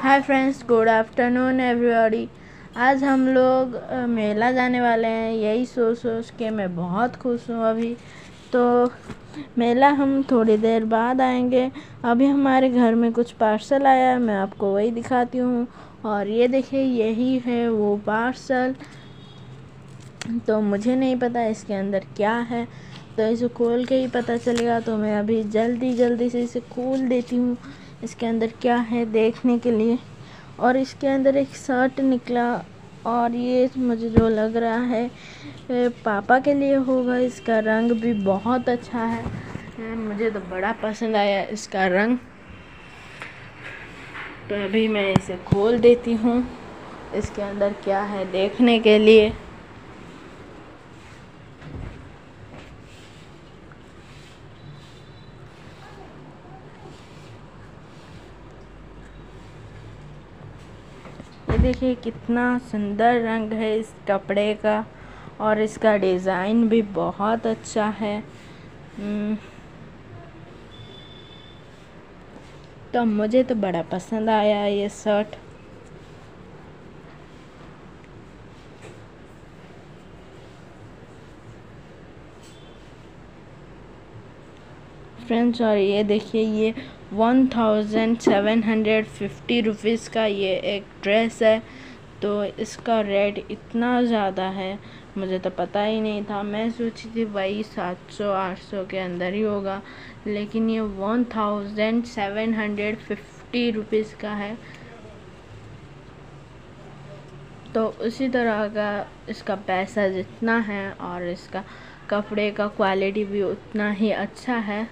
हाय friends, good afternoon everybody. आज हम लोग मेला जाने वाले हैं। यही सोच के मैं बहुत खुश हूँ। अभी तो मेला हम थोड़ी देर बाद आएंगे। अभी हमारे घर में कुछ पार्सल आया है, मैं आपको वही दिखाती हूँ। और ये देखिए, यही है वो पार्सल। तो मुझे नहीं पता इसके अंदर क्या है, तो इसे खोल के ही पता चलेगा। तो मैं अभी जल्दी से इसे खोल देती हूँ, इसके अंदर क्या है देखने के लिए। और इसके अंदर एक शर्ट निकला, और ये मुझे जो लग रहा है पापा के लिए होगा। इसका रंग भी बहुत अच्छा है, मुझे तो बड़ा पसंद आया इसका रंग। तो अभी मैं इसे खोल देती हूँ, इसके अंदर क्या है देखने के लिए। देखिए कितना सुंदर रंग है इस कपड़े का, और इसका डिज़ाइन भी बहुत अच्छा है। तो मुझे तो बड़ा पसंद आया ये शर्ट। फ्रेंड्स, और ये देखिए, ये 1750 रुपीज़ का ये एक ड्रेस है। तो इसका रेट इतना ज़्यादा है, मुझे तो पता ही नहीं था। मैं सोची थी भाई 700-800 के अंदर ही होगा, लेकिन ये 1750 रुपीज़ का है। तो उसी तरह का इसका पैसा जितना है, और इसका कपड़े का क्वालिटी भी उतना ही अच्छा है।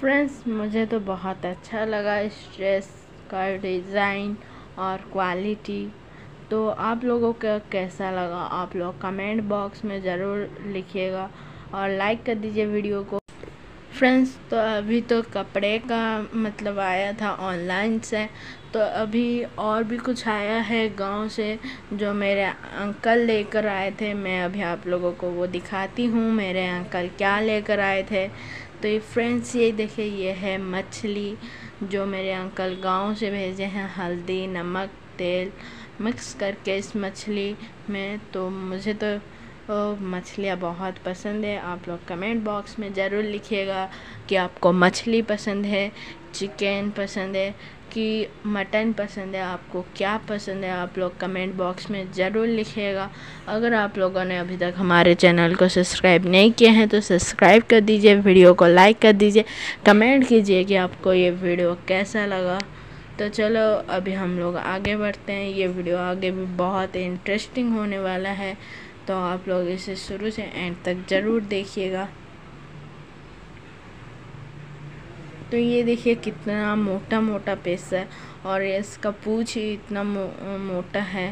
फ्रेंड्स, मुझे तो बहुत अच्छा लगा इस ड्रेस का डिज़ाइन और क्वालिटी। तो आप लोगों को कैसा लगा, आप लोग कमेंट बॉक्स में ज़रूर लिखिएगा, और लाइक कर दीजिए वीडियो को। फ्रेंड्स, तो अभी तो कपड़े का मतलब आया था ऑनलाइन से, तो अभी और भी कुछ आया है गांव से, जो मेरे अंकल लेकर आए थे। मैं अभी आप लोगों को वो दिखाती हूँ, मेरे अंकल क्या लेकर आए थे। तो ये फ्रेंड्स, ये देखिए, ये है मछली जो मेरे अंकल गांव से भेजे हैं। हल्दी, नमक, तेल मिक्स करके इस मछली में। तो मुझे तो मछलियाँ बहुत पसंद है। आप लोग कमेंट बॉक्स में ज़रूर लिखिएगा कि आपको मछली पसंद है, चिकन पसंद है कि मटन पसंद है, आपको क्या पसंद है। आप लोग कमेंट बॉक्स में ज़रूर लिखिएगा। अगर आप लोगों ने अभी तक हमारे चैनल को सब्सक्राइब नहीं किया है तो सब्सक्राइब कर दीजिए, वीडियो को लाइक कर दीजिए, कमेंट कीजिए कि आपको ये वीडियो कैसा लगा। तो चलो अभी हम लोग आगे बढ़ते हैं। ये वीडियो आगे भी बहुत इंटरेस्टिंग होने वाला है, तो आप लोग इसे शुरू से एंड तक ज़रूर देखिएगा। तो ये देखिए कितना मोटा मोटा पीस है, और इसका पूँछ ही इतना मोटा है।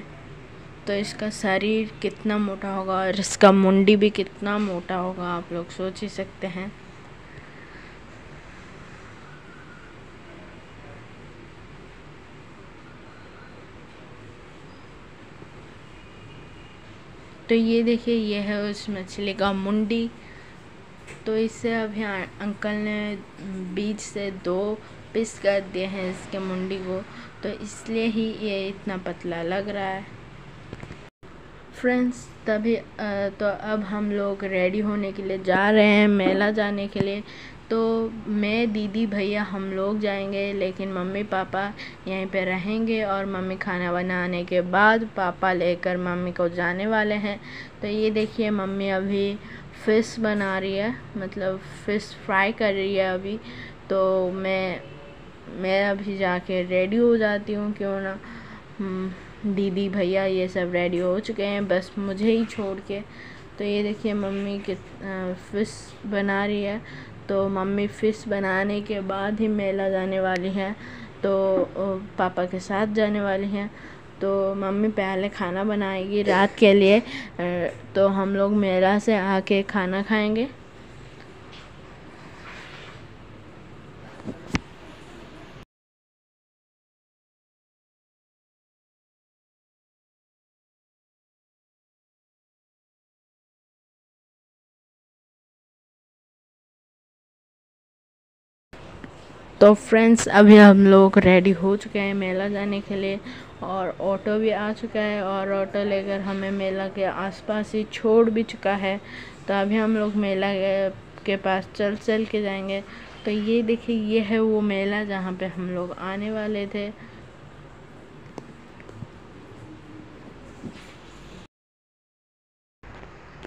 तो इसका शरीर कितना मोटा होगा, और इसका मुंडी भी कितना मोटा होगा, आप लोग सोच ही सकते हैं। तो ये देखिए, ये है उस मछली का मुंडी। तो इससे अभी अंकल ने बीच से दो पीस कर दिए हैं इसके मुंडी को, तो इसलिए ही ये इतना पतला लग रहा है। फ्रेंड्स, तभी तो अब हम लोग रेडी होने के लिए जा रहे हैं मेला जाने के लिए। तो मैं, दीदी, भैया हम लोग जाएंगे, लेकिन मम्मी पापा यहीं पे रहेंगे। और मम्मी खाना बनाने के बाद पापा लेकर मम्मी को जाने वाले हैं। तो ये देखिए, मम्मी अभी फ़िश बना रही है, मतलब फ़िश फ्राई कर रही है अभी। तो मैं अभी जाके रेडी हो जाती हूँ, क्यों ना। दीदी, भैया ये सब रेडी हो चुके हैं, बस मुझे ही छोड़ के। तो ये देखिए, मम्मी फ़िश बना रही है। तो मम्मी फ़िश बनाने के बाद ही मेला जाने वाली है, तो पापा के साथ जाने वाली हैं। तो मम्मी पहले खाना बनाएगी रात के लिए, तो हम लोग मेला से आके खाना खाएंगे। तो फ्रेंड्स अभी हम लोग रेडी हो चुके हैं मेला जाने के लिए, और ऑटो भी आ चुका है और ऑटो लेकर हमें मेला के आसपास ही छोड़ भी चुका है। तो अभी हम लोग मेला के पास चल के जाएंगे। तो ये देखिए, ये है वो मेला जहाँ पे हम लोग आने वाले थे।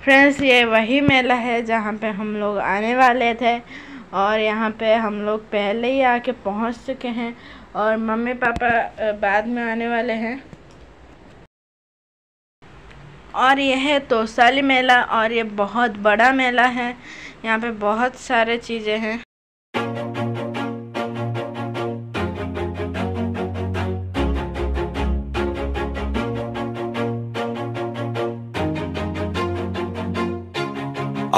फ्रेंड्स ये वही मेला है जहाँ पे हम लोग आने वाले थे, और यहाँ पे हम लोग पहले ही आके पहुँच चुके हैं और मम्मी पापा बाद में आने वाले हैं। और यह है तोशाली मेला, और ये बहुत बड़ा मेला है, यहाँ पे बहुत सारे चीज़ें हैं।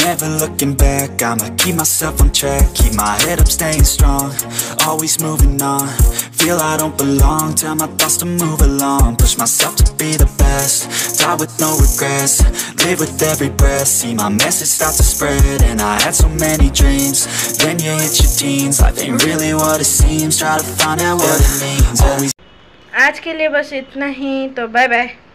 Never looking back, I'ma keep myself on track. Keep my head up, staying strong, always moving on. Feel I don't belong, tell my thoughts to move along. Push myself to be the best, die with no regrets. Live with every breath, see my message start to spread. And I had so many dreams, then you hit your teens. Life ain't really what it seems, try to find out what it means. आज के लिए बस इतना ही, तो bye bye.